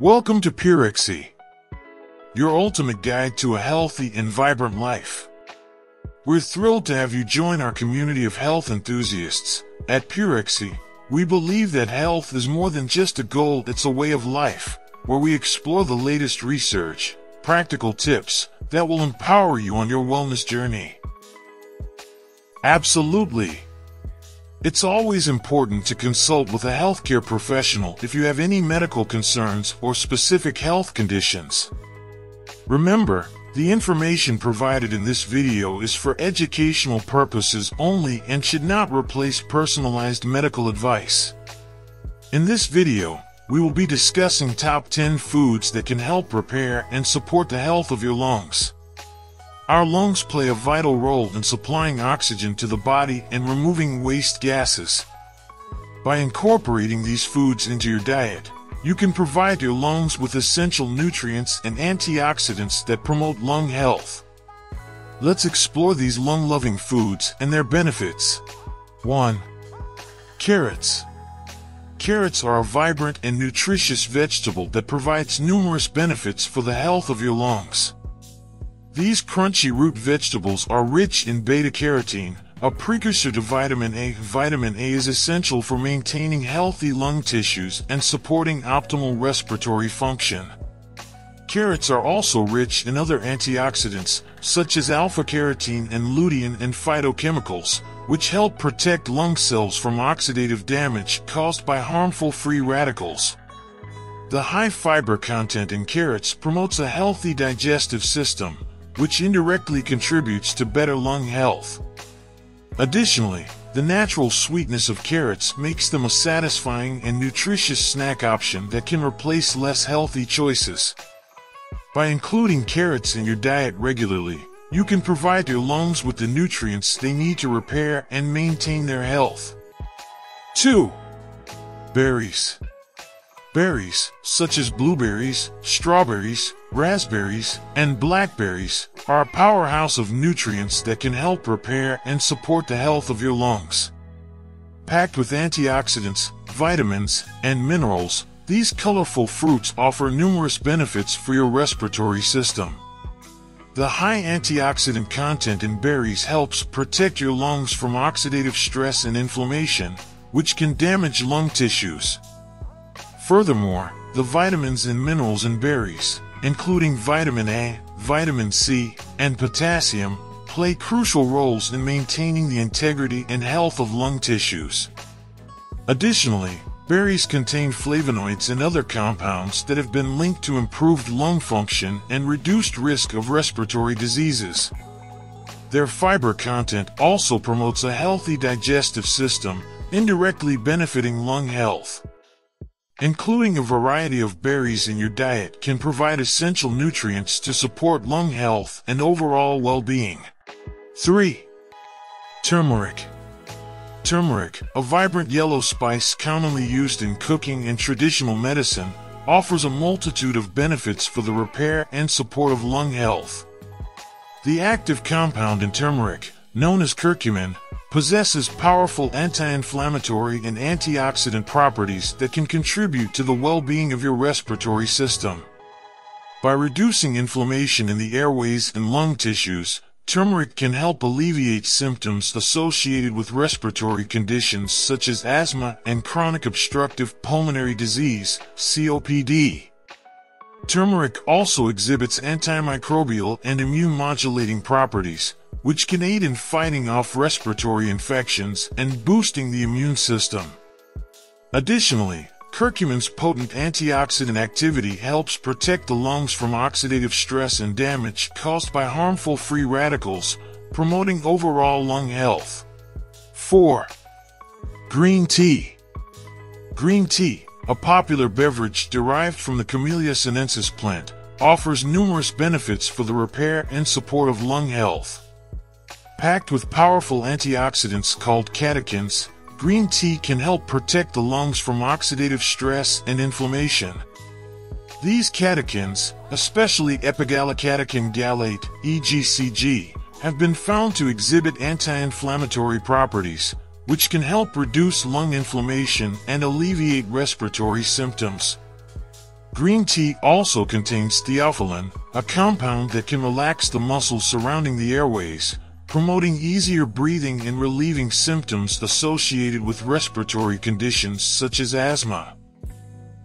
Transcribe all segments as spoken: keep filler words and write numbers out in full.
Welcome to Purexy, your ultimate guide to a healthy and vibrant life. We're thrilled to have you join our community of health enthusiasts. At Purexy, we believe that health is more than just a goal, it's a way of life, where we explore the latest research, practical tips that will empower you on your wellness journey. Absolutely. It's always important to consult with a healthcare professional if you have any medical concerns or specific health conditions. Remember, the information provided in this video is for educational purposes only and should not replace personalized medical advice. In this video, we will be discussing top ten foods that can help repair and support the health of your lungs. Our lungs play a vital role in supplying oxygen to the body and removing waste gases. By incorporating these foods into your diet, you can provide your lungs with essential nutrients and antioxidants that promote lung health. Let's explore these lung-loving foods and their benefits. one. Carrots. Carrots are a vibrant and nutritious vegetable that provides numerous benefits for the health of your lungs. These crunchy root vegetables are rich in beta-carotene, a precursor to vitamin A. Vitamin A is essential for maintaining healthy lung tissues and supporting optimal respiratory function. Carrots are also rich in other antioxidants, such as alpha-carotene and lutein and phytochemicals, which help protect lung cells from oxidative damage caused by harmful free radicals. The high fiber content in carrots promotes a healthy digestive system, which indirectly contributes to better lung health. Additionally, the natural sweetness of carrots makes them a satisfying and nutritious snack option that can replace less healthy choices. By including carrots in your diet regularly, you can provide your lungs with the nutrients they need to repair and maintain their health. two. Berries. Berries, such as blueberries, strawberries, raspberries, and blackberries, are a powerhouse of nutrients that can help repair and support the health of your lungs. Packed with antioxidants, vitamins, and minerals, these colorful fruits offer numerous benefits for your respiratory system. The high antioxidant content in berries helps protect your lungs from oxidative stress and inflammation, which can damage lung tissues. Furthermore, the vitamins and minerals in berries, including vitamin A, vitamin C, and potassium, play crucial roles in maintaining the integrity and health of lung tissues. Additionally, berries contain flavonoids and other compounds that have been linked to improved lung function and reduced risk of respiratory diseases. Their fiber content also promotes a healthy digestive system, indirectly benefiting lung health. Including a variety of berries in your diet can provide essential nutrients to support lung health and overall well-being. three. Turmeric. Turmeric, a vibrant yellow spice commonly used in cooking and traditional medicine, offers a multitude of benefits for the repair and support of lung health. The active compound in turmeric, known as curcumin, possesses powerful anti-inflammatory and antioxidant properties that can contribute to the well-being of your respiratory system. By reducing inflammation in the airways and lung tissues, turmeric can help alleviate symptoms associated with respiratory conditions such as asthma and chronic obstructive pulmonary disease, C O P D. Turmeric also exhibits antimicrobial and immune-modulating properties, which can aid in fighting off respiratory infections and boosting the immune system. Additionally, curcumin's potent antioxidant activity helps protect the lungs from oxidative stress and damage caused by harmful free radicals, promoting overall lung health. four. Green tea. Green tea, a popular beverage derived from the Camellia sinensis plant, offers numerous benefits for the repair and support of lung health. Packed with powerful antioxidants called catechins, green tea can help protect the lungs from oxidative stress and inflammation. These catechins, especially epigallocatechin gallate, E G C G, have been found to exhibit anti-inflammatory properties, which can help reduce lung inflammation and alleviate respiratory symptoms. Green tea also contains theophylline, a compound that can relax the muscles surrounding the airways, promoting easier breathing and relieving symptoms associated with respiratory conditions such as asthma.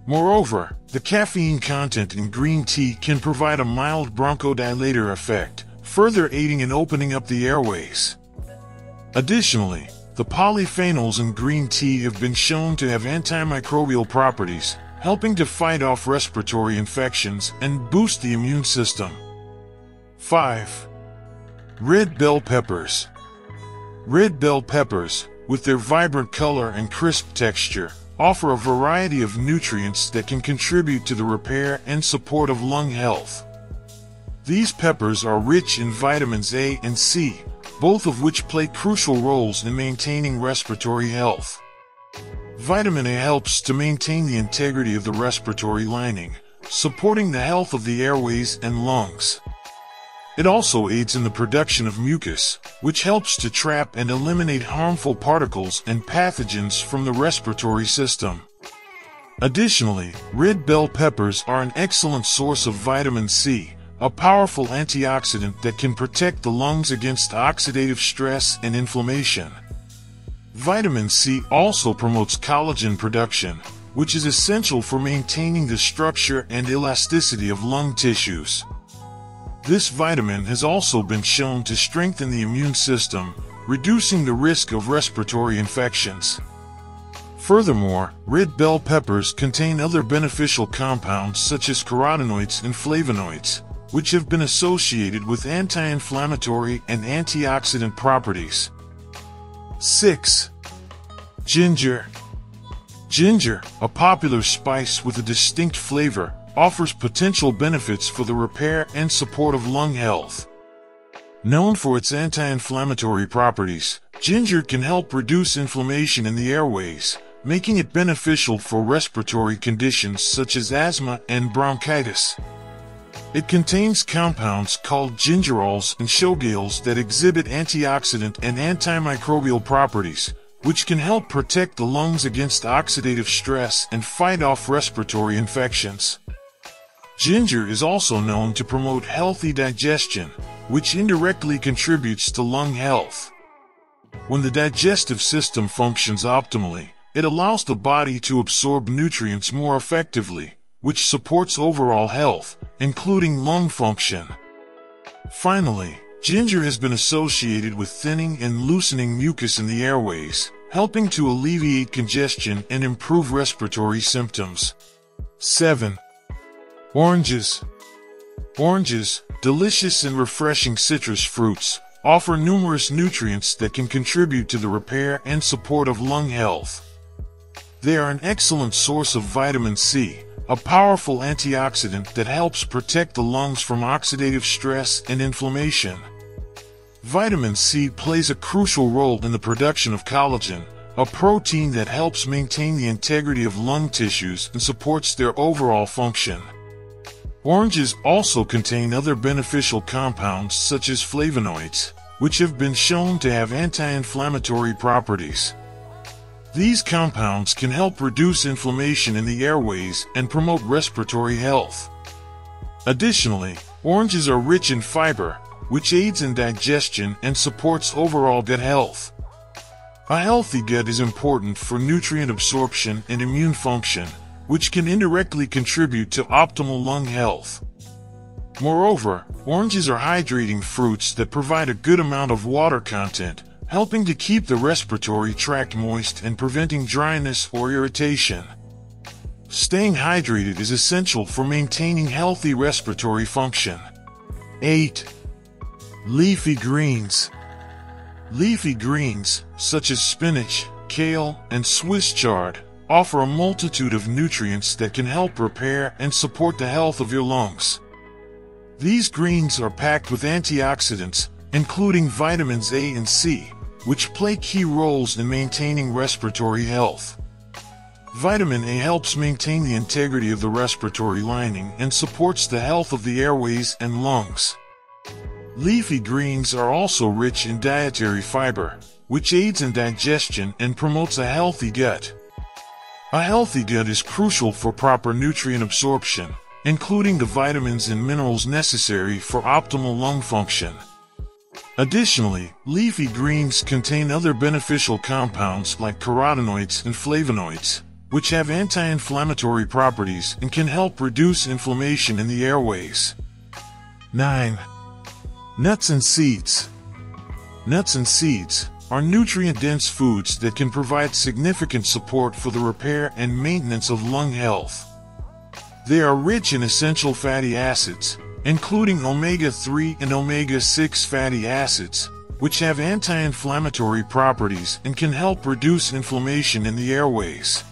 Moreover, the caffeine content in green tea can provide a mild bronchodilator effect, further aiding in opening up the airways. Additionally, the polyphenols in green tea have been shown to have antimicrobial properties, helping to fight off respiratory infections and boost the immune system. five. Red bell peppers. Red bell peppers, with their vibrant color and crisp texture, offer a variety of nutrients that can contribute to the repair and support of lung health. These peppers are rich in vitamins A and C, both of which play crucial roles in maintaining respiratory health. Vitamin A helps to maintain the integrity of the respiratory lining, supporting the health of the airways and lungs. It also aids in the production of mucus, which helps to trap and eliminate harmful particles and pathogens from the respiratory system. Additionally, red bell peppers are an excellent source of vitamin C, a powerful antioxidant that can protect the lungs against oxidative stress and inflammation. Vitamin C also promotes collagen production, which is essential for maintaining the structure and elasticity of lung tissues. This vitamin has also been shown to strengthen the immune system, reducing the risk of respiratory infections. Furthermore, red bell peppers contain other beneficial compounds such as carotenoids and flavonoids, which have been associated with anti-inflammatory and antioxidant properties. six. Ginger. Ginger, a popular spice with a distinct flavor, offers potential benefits for the repair and support of lung health. Known for its anti-inflammatory properties, ginger can help reduce inflammation in the airways, making it beneficial for respiratory conditions such as asthma and bronchitis. It contains compounds called gingerols and shogols that exhibit antioxidant and antimicrobial properties, which can help protect the lungs against oxidative stress and fight off respiratory infections. Ginger is also known to promote healthy digestion, which indirectly contributes to lung health. When the digestive system functions optimally, it allows the body to absorb nutrients more effectively, which supports overall health, including lung function. Finally, ginger has been associated with thinning and loosening mucus in the airways, helping to alleviate congestion and improve respiratory symptoms. seven. Oranges. Oranges, delicious and refreshing citrus fruits, offer numerous nutrients that can contribute to the repair and support of lung health. They are an excellent source of vitamin C, a powerful antioxidant that helps protect the lungs from oxidative stress and inflammation. Vitamin C plays a crucial role in the production of collagen, a protein that helps maintain the integrity of lung tissues and supports their overall function. Oranges also contain other beneficial compounds such as flavonoids, which have been shown to have anti-inflammatory properties. These compounds can help reduce inflammation in the airways and promote respiratory health. Additionally, oranges are rich in fiber, which aids in digestion and supports overall gut health. A healthy gut is important for nutrient absorption and immune function, which can indirectly contribute to optimal lung health. Moreover, oranges are hydrating fruits that provide a good amount of water content, helping to keep the respiratory tract moist and preventing dryness or irritation. Staying hydrated is essential for maintaining healthy respiratory function. eight. Leafy greens. Leafy greens, such as spinach, kale, and Swiss chard, offer a multitude of nutrients that can help repair and support the health of your lungs. These greens are packed with antioxidants, including vitamins A and C, which play key roles in maintaining respiratory health. Vitamin A helps maintain the integrity of the respiratory lining and supports the health of the airways and lungs. Leafy greens are also rich in dietary fiber, which aids in digestion and promotes a healthy gut. A healthy gut is crucial for proper nutrient absorption, including the vitamins and minerals necessary for optimal lung function. Additionally, leafy greens contain other beneficial compounds like carotenoids and flavonoids, which have anti-inflammatory properties and can help reduce inflammation in the airways. nine. Nuts and seeds. Nuts and seeds are nutrient-dense foods that can provide significant support for the repair and maintenance of lung health. They are rich in essential fatty acids, including omega three and omega six fatty acids, which have anti-inflammatory properties and can help reduce inflammation in the airways.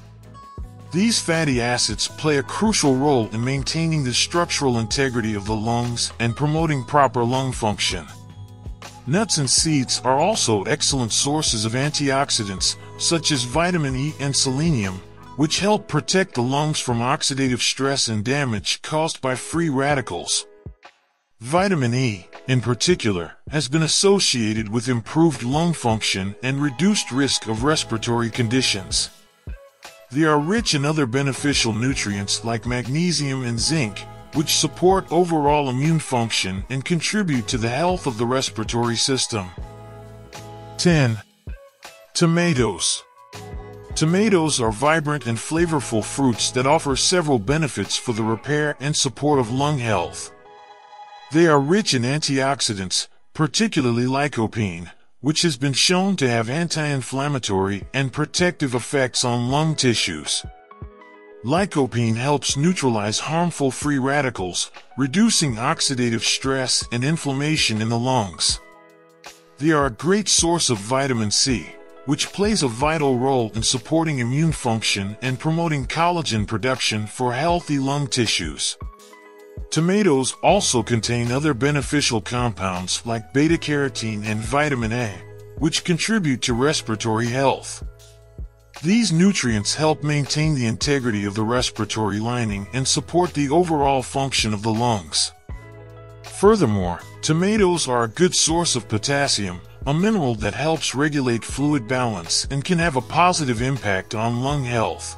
These fatty acids play a crucial role in maintaining the structural integrity of the lungs and promoting proper lung function. Nuts and seeds are also excellent sources of antioxidants, such as vitamin E and selenium, which help protect the lungs from oxidative stress and damage caused by free radicals. Vitamin E, in particular, has been associated with improved lung function and reduced risk of respiratory conditions. They are rich in other beneficial nutrients like magnesium and zinc, which support overall immune function and contribute to the health of the respiratory system. ten. Tomatoes. Tomatoes are vibrant and flavorful fruits that offer several benefits for the repair and support of lung health. They are rich in antioxidants, particularly lycopene, which has been shown to have anti-inflammatory and protective effects on lung tissues. Lycopene helps neutralize harmful free radicals, reducing oxidative stress and inflammation in the lungs. They are a great source of vitamin C, which plays a vital role in supporting immune function and promoting collagen production for healthy lung tissues. Tomatoes also contain other beneficial compounds like beta-carotene and vitamin A, which contribute to respiratory health. These nutrients help maintain the integrity of the respiratory lining and support the overall function of the lungs. Furthermore, tomatoes are a good source of potassium, a mineral that helps regulate fluid balance and can have a positive impact on lung health.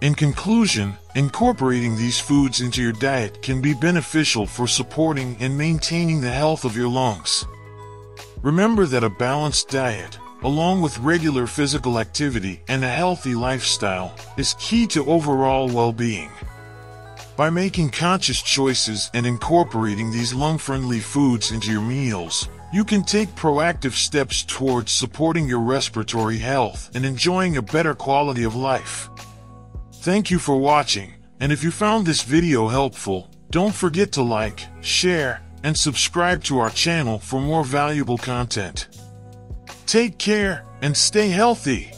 In conclusion, incorporating these foods into your diet can be beneficial for supporting and maintaining the health of your lungs. Remember that a balanced diet, along with regular physical activity and a healthy lifestyle, is key to overall well-being. By making conscious choices and incorporating these lung-friendly foods into your meals, you can take proactive steps towards supporting your respiratory health and enjoying a better quality of life. Thank you for watching, and if you found this video helpful, don't forget to like, share, and subscribe to our channel for more valuable content. Take care and stay healthy.